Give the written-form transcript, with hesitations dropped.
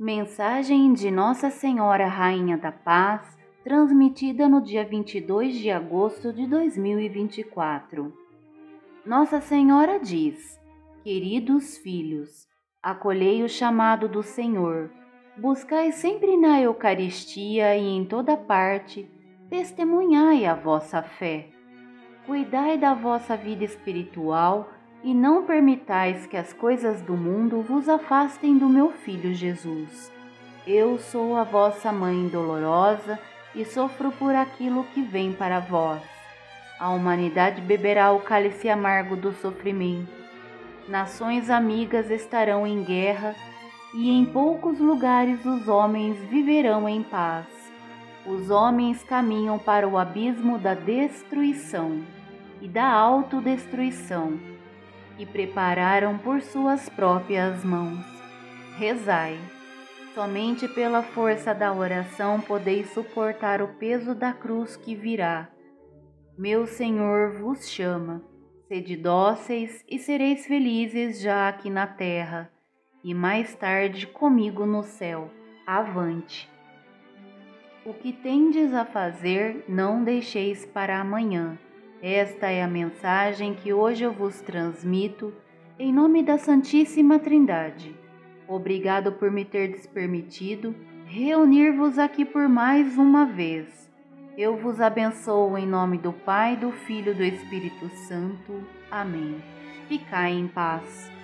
Mensagem de Nossa Senhora Rainha da Paz, transmitida no dia 22 de agosto de 2024. Nossa Senhora diz: Queridos filhos, acolhei o chamado do Senhor, buscai sempre na Eucaristia e em toda parte, testemunhai a vossa fé. Cuidai da vossa vida espiritual e não permitais que as coisas do mundo vos afastem do meu Filho Jesus. Eu sou a vossa Mãe dolorosa e sofro por aquilo que vem para vós. A humanidade beberá o cálice amargo do sofrimento. Nações amigas estarão em guerra e em poucos lugares os homens viverão em paz. Os homens caminham para o abismo da destruição e da autodestruição, e prepararam por suas próprias mãos. Rezai. Somente pela força da oração podeis suportar o peso da cruz que virá. Meu Senhor vos chama. Sede dóceis e sereis felizes já aqui na terra, e mais tarde comigo no céu. Avante! O que tendes a fazer, não deixeis para amanhã. Esta é a mensagem que hoje eu vos transmito, em nome da Santíssima Trindade. Obrigado por me terdes permitido reunir-vos aqui por mais uma vez. Eu vos abençoo em nome do Pai, do Filho e do Espírito Santo. Amém. Ficai em paz.